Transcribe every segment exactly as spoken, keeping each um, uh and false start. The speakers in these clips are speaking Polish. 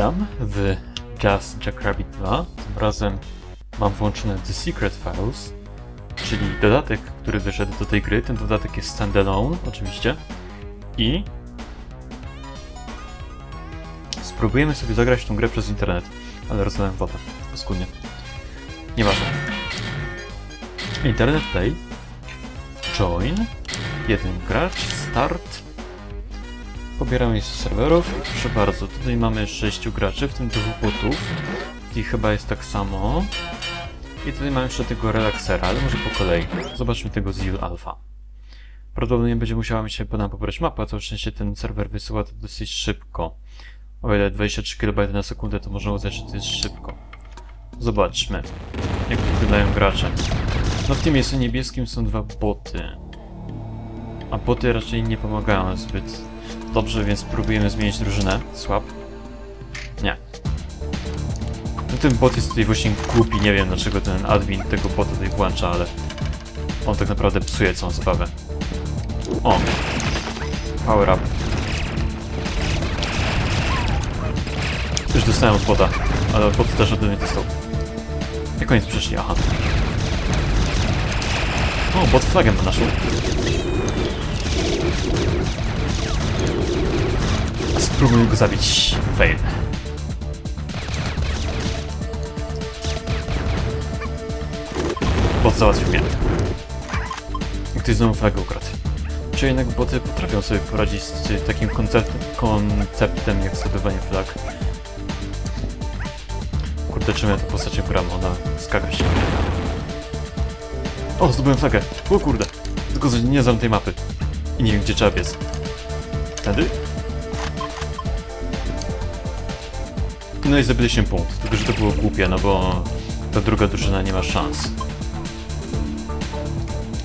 Witam w Jazz Jackrabbit dwa. Tym razem mam włączone The Secret Files, czyli dodatek, który wyszedł do tej gry. Ten dodatek jest standalone, oczywiście. I spróbujemy sobie zagrać tą grę przez internet. Ale rozlałem wodę, paskudnie. Nieważne. Internet play. Join. Jeden gracz. Start. Pobieramy je z serwerów. Proszę bardzo, tutaj mamy sześciu graczy, w tym dwóch botów. I chyba jest tak samo. I tutaj mamy jeszcze tego relaksera, ale może po kolei. Zobaczmy tego Zil Alpha. Prawdopodobnie będzie musiała mi się nam pobrać mapę, co w szczęście ten serwer wysyła to dosyć szybko. O ile dwadzieścia trzy kilobajty na sekundę, to można uznać, że to jest szybko. Zobaczmy, jak wyglądają gracze. No w tym miejscu niebieskim są dwa boty. A boty raczej nie pomagają zbyt dobrze, więc próbujemy zmienić drużynę. Słab. Nie. No ten bot jest tutaj właśnie głupi, nie wiem dlaczego ten admin tego bota tutaj włącza, ale on tak naprawdę psuje całą zabawę. O! Power up. Już dostałem od bota, ale bot też ode mnie dostał. Na koniec przyszli, aha. O, bot flagę na naszą. Spróbuj go zabić. Fail. Bot załatwił mnie. Ktoś znowu flagę ukradł. Czy jednak boty potrafią sobie poradzić z takim konceptem jak zdobywanie flag? Kurde, czym ja tę postacią gram? Ona skaka się. O, zdobyłem flagę. O kurde. Tylko nie znam tej mapy. I nie wiem gdzie trzeba biec. Wtedy? No i zabiliśmy punkt, tylko że to było głupie, no bo ta druga drużyna nie ma szans.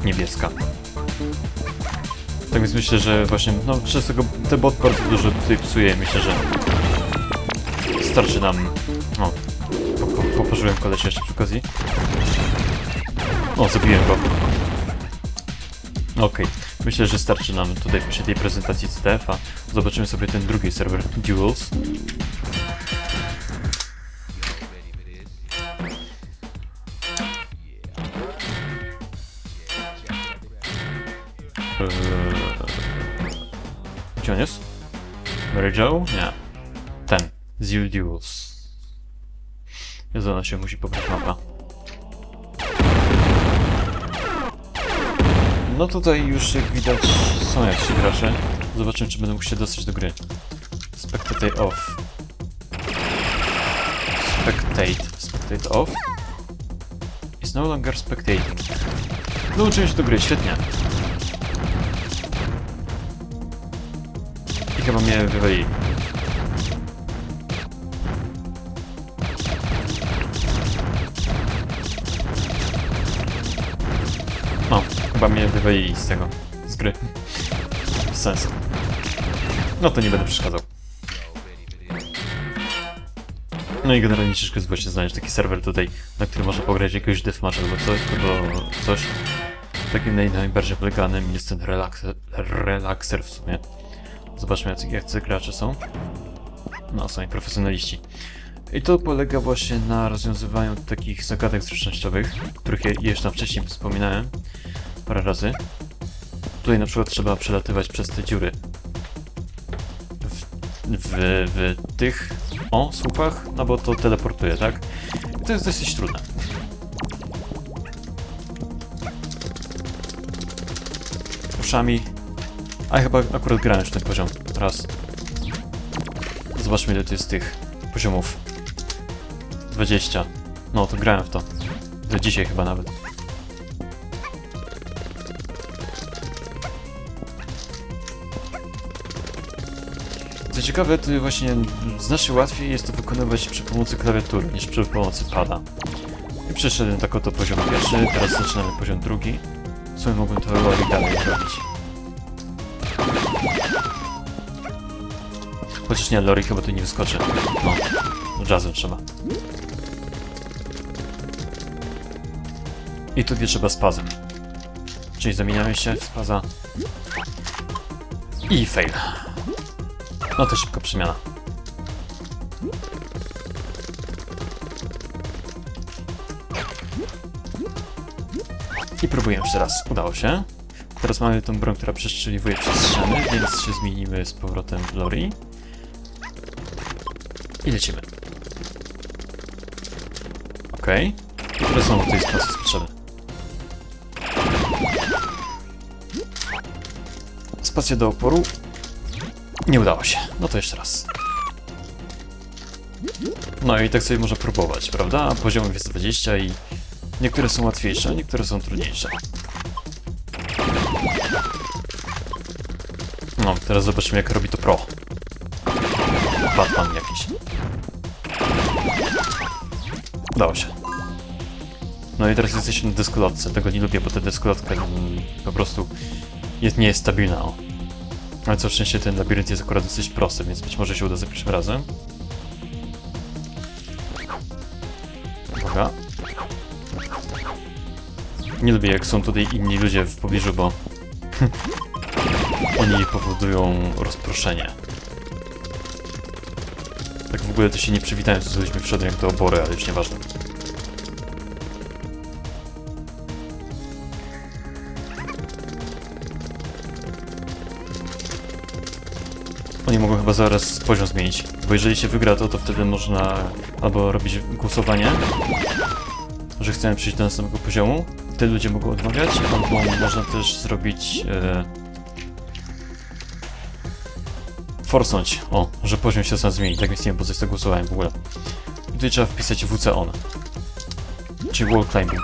Niebieska. Tak więc myślę, że właśnie, no przez tego ten bot bardzo dużo tutaj psuje, myślę, że starczy nam... O, poparzyłem kolesia jeszcze przy okazji. O, zabiłem go. Okej, okay. Myślę, że starczy nam tutaj przy tej prezentacji C T F-a. Zobaczymy sobie ten drugi serwer, Duels. Gdzie on jest? Mary Joe? Nie. Ten. Zil Duels. Jezu, ona się musi pobrać mapa. No tutaj już jak widać są jak się gracze. Zobaczymy, czy będę mógł się dostać do gry. Spectate off. Spectate. Spectate off. Is no longer spectating. Dołączyłem się do gry, świetnie. Chyba mnie wywali. O, chyba mnie wywali z tego, z gry. Bez sensu. No to nie będę przeszkadzał. No i generalnie ciężko jest właśnie znaleźć taki serwer tutaj, na którym można pograć jakiegoś deathmatcha albo coś, albo coś. Takim najbardziej poleganym jest ten relakser, relakser w sumie. Zobaczmy, jacy, jacy gracze są. No, są i profesjonaliści. I to polega właśnie na rozwiązywaniu takich zagadek zręcznościowych, o których ja już tam wcześniej wspominałem parę razy. Tutaj na przykład trzeba przelatywać przez te dziury. W, w, w tych o słupach, no bo to teleportuje, tak? I to jest dosyć trudne. Uszami. A chyba akurat grałem już ten poziom. Raz. Zobaczmy, ile to jest tych poziomów. dwadzieścia. No, to grałem w to. Do dzisiaj chyba nawet. Co ciekawe, to właśnie znacznie łatwiej jest to wykonywać przy pomocy klawiatury, niż przy pomocy pada. I przeszedłem tak oto poziom pierwszy, teraz zaczynamy poziom drugi. W sumie mogłem to robić dalej zrobić. Chociaż nie, Lori chyba tu nie wyskoczy. No, od razu trzeba. I tu nie trzeba spazem. Czyli zamieniamy się w spaza. I fail. No to szybka przemiana. I próbuję jeszcze raz. Udało się. Teraz mamy tą broń, która przestrzeliwuje przez ściany, więc się zmienimy z powrotem w Lori. I lecimy. Okej. Okay. Które są w tej sytuacji potrzeby? Spacja do oporu. Nie udało się. No to jeszcze raz. No i tak sobie można próbować, prawda? Poziomów jest dwadzieścia i niektóre są łatwiejsze, niektóre są trudniejsze. No, teraz zobaczymy, jak robi to pro. Batman jakiś. Udało się. No i teraz jesteśmy na deskolotce. Tego nie lubię, bo ta deskolatka po prostu jest, nie jest stabilna. O. Ale co szczęście ten labirynt jest akurat dosyć prosty, więc być może się uda za pierwszym razem. Uwaga. Nie lubię, jak są tutaj inni ludzie w pobliżu, bo oni powodują rozproszenie. Tak w ogóle to się nie przywitałem, co zrobiliśmy w środku, jak do obory, ale już nieważne. Oni mogą chyba zaraz poziom zmienić, bo jeżeli się wygra to, to wtedy można albo robić głosowanie, że chcemy przyjść do następnego poziomu, wtedy ludzie mogą odmawiać, albo można też zrobić... Yy, forsnąć. O, że poziom się sam zmieni. Tak więc nie wiem, bo coś to głosowałem w ogóle. I tutaj trzeba wpisać W C O N. Czyli Wall Climbing.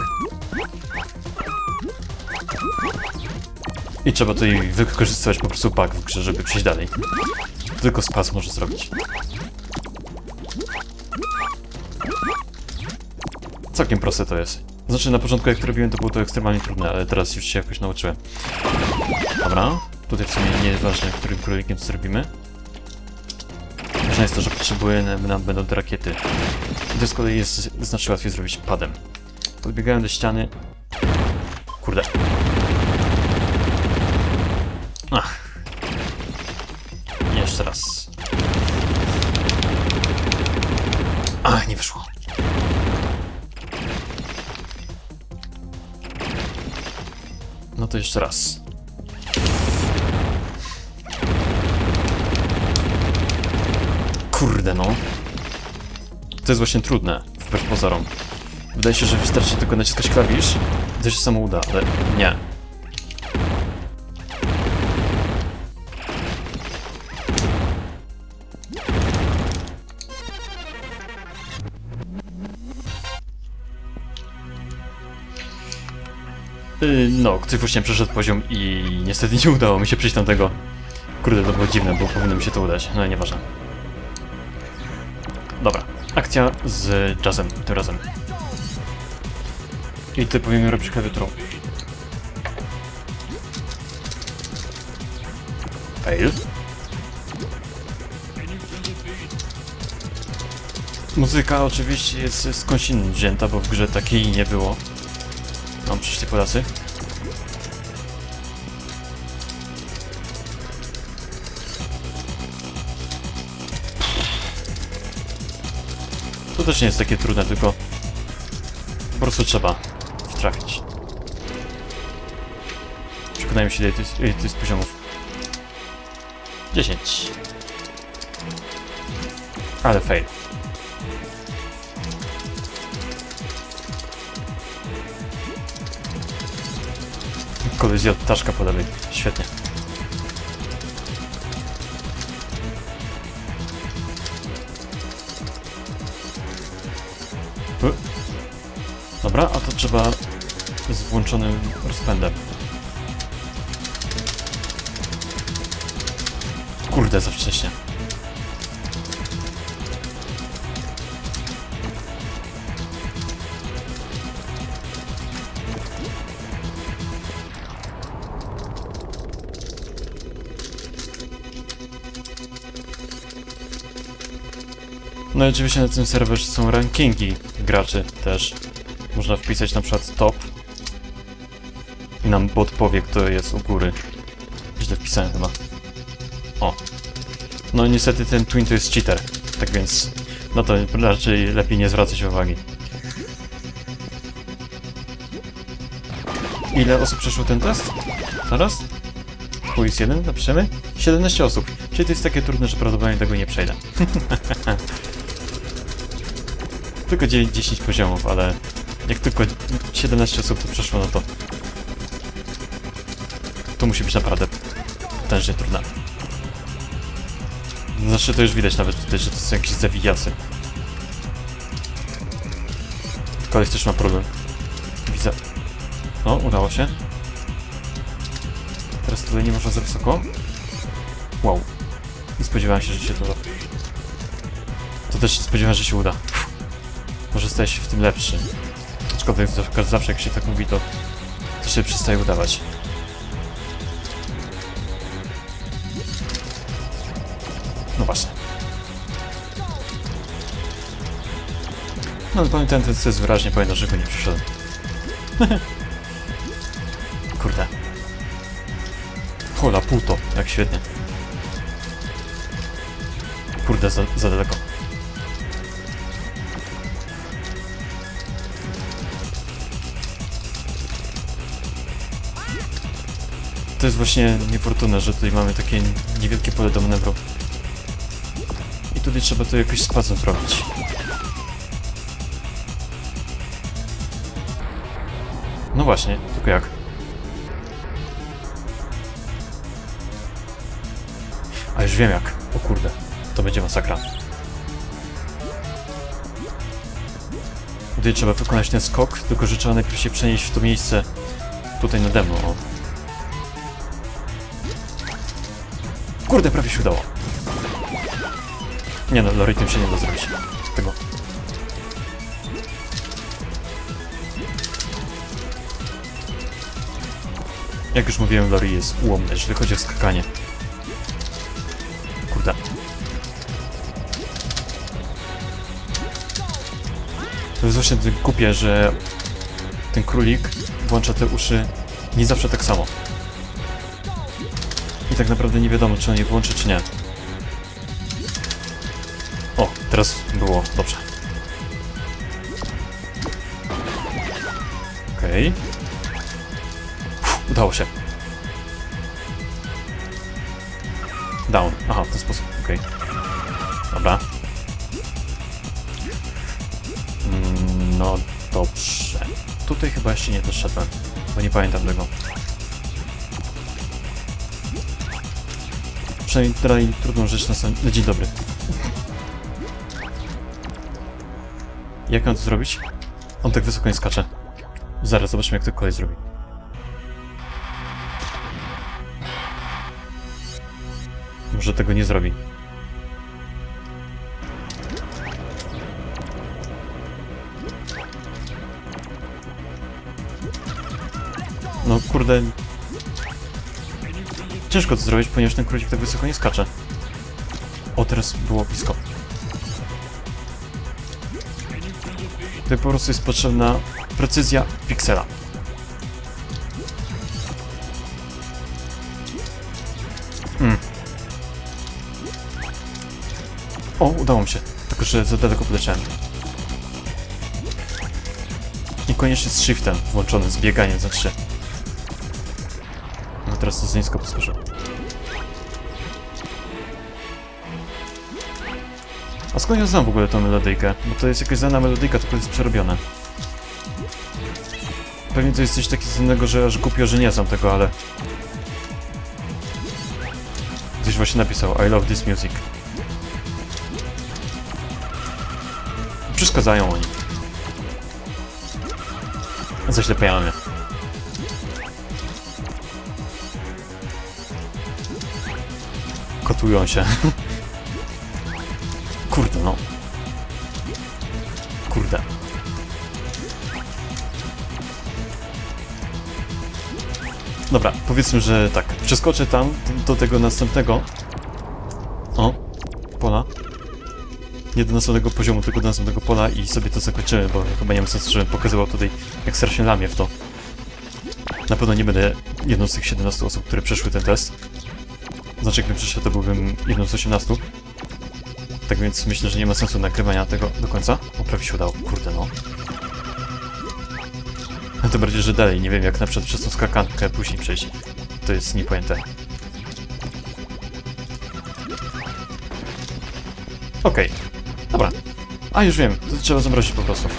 I trzeba tutaj wykorzystywać po prostu bug w grze, żeby przejść dalej. Tylko spas może zrobić. Całkiem proste to jest. Znaczy na początku jak to robiłem, to było to ekstremalnie trudne, ale teraz już się jakoś nauczyłem. Dobra. Tutaj w sumie nie jest ważne, którym królikiem to zrobimy. Ważne jest to, że potrzebujemy nam będą te rakiety. I to z kolei jest znacznie łatwiej zrobić padem. Podbiegałem do ściany. Kurde. Ach. Jeszcze raz. Ach, nie wyszło. No to jeszcze raz. Kurde no. To jest właśnie trudne, wbrew pozorom. Wydaje się, że wystarczy tylko naciskać klawisz. To się samo uda, ale nie. Yy, no, ktoś właśnie przeszedł poziom i niestety nie udało mi się przejść tamtego. Kurde, to było dziwne, bo powinno mi się to udać. No i nieważne. Dobra, akcja z jazzem tym razem. I ty powinien robić klawiaturą. Fail. Muzyka oczywiście jest skądś innym wzięta, bo w grze takiej nie było. Mam przyszli Polacy. To też nie jest takie trudne, tylko po prostu trzeba wtrafić. Przekonajmy się, ile to jest, ile to jest poziomów. dziesięć. Ale fail. Kolizja od ptaszka po lewej. Świetnie. Dobra, a to trzeba z włączonym rozpędem. Kurde, za wcześnie. No i oczywiście na tym serwerze są rankingi graczy też. Można wpisać na przykład top i nam bot powie, kto jest u góry. Źle wpisałem chyba. O. No niestety ten twin to jest cheater, tak więc no to raczej lepiej nie zwracać uwagi. Ile osób przeszło ten test? Zaraz? Quiz jeden, napiszemy. siedemnaście osób. Czyli to jest takie trudne, że prawdopodobnie tego nie przejdę. Tylko dziesięć poziomów, ale jak tylko siedemnaście osób to przeszło, no to... To musi być naprawdę potężnie trudne. Znaczy to już widać nawet tutaj, że to są jakieś zawijasy. Koleś też ma problem. Widzę. No, udało się. Teraz tutaj nie można za wysoko. Wow. Nie spodziewałem się, że się to uda. To też się spodziewałem, że się uda. Uff. Może staje się w tym lepszy. Aczkolwiek zawsze jak się tak mówi, to, to się przestaje udawać. No właśnie. No ale pamiętam, ten test wyraźnie pamiętam, że go nie przyszedłem. Kurde. Hola puto, jak świetnie. Kurde, za, za daleko. To jest właśnie niefortunne, że tutaj mamy takie niewielkie pole do manewru. I tutaj trzeba to jakoś spacem robić. No właśnie, tylko jak? A już wiem jak. O kurde, to będzie masakra. Tutaj trzeba wykonać ten skok, tylko że trzeba najpierw się przenieść w to miejsce tutaj nade mną. O. Kurde, prawie się udało. Nie no, lorytem się nie da zrobić tego. Jak już mówiłem, Lori jest ułomny, jeżeli chodzi o skakanie. Kurde. To jest właśnie w kupie, że ten królik włącza te uszy nie zawsze tak samo. I tak naprawdę nie wiadomo, czy on je włączy, czy nie. O, teraz było dobrze. Okej. Okay. Udało się. Down. Aha, w ten sposób. Okej. Okay. Dobra. Mm, no dobrze. Tutaj chyba jeszcze nie doszedłem, bo nie pamiętam tego. Przynajmniej dalej trudną rzecz na sam... Dzień dobry. Jak mam to zrobić? On tak wysoko nie skacze. Zaraz zobaczymy, jak to kolej zrobi. Może tego nie zrobi. No kurde... Ciężko to zrobić, ponieważ ten królik tak wysoko nie skacze. O, teraz było blisko. Tutaj po prostu jest potrzebna precyzja piksela. Hmm. O, udało mi się. Tylko że za daleko podleciałem. Niekoniecznie z shiftem włączony, z bieganiem za trzy. No teraz to za nisko poskoczyłem. A skąd ja znam w ogóle tę melodyjkę? Bo to jest jakaś znana melodyjka, tylko jest przerobione. Pewnie to jest coś takiego znanego, że aż głupio, że nie znam tego, ale... Ktoś właśnie napisał I love this music. Przeszkadzają oni. Zaślepiają mnie. Kotują się. Kurde no. Kurde. Dobra, powiedzmy, że tak. Przeskoczę tam do tego następnego. O, pola. Nie do następnego poziomu, tylko do następnego pola i sobie to zakończymy, bo chyba nie ma sensu, żebym pokazywał tutaj, jak strasznie lamię w to. Na pewno nie będę jedną z tych siedemnastu osób, które przeszły ten test. Znaczy, jakbym przeszedł, to byłbym jedną z osiemnastu. Tak więc myślę, że nie ma sensu nagrywania tego do końca. O, prawie się udało. Kurde, no. tym bardziej, że dalej nie wiem, jak na przykład przez tą skakankę później przejść. To jest niepojęte. Okej, okay. Dobra. A już wiem, to trzeba zamrozić po prostu.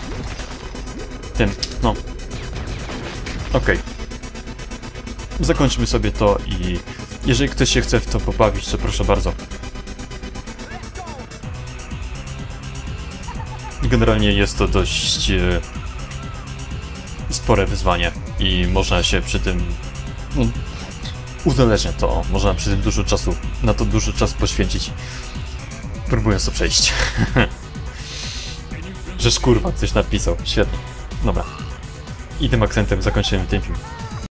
Tym, no. Okej. Okay. Zakończmy sobie to i jeżeli ktoś się chce w to pobawić, to proszę bardzo. Generalnie jest to dość e, spore wyzwanie i można się przy tym no, uzależnia to, można przy tym dużo czasu, na to dużo czasu poświęcić, próbując to przejść. Żeż kurwa, coś napisał, świetnie. Dobra, i tym akcentem zakończyłem ten film.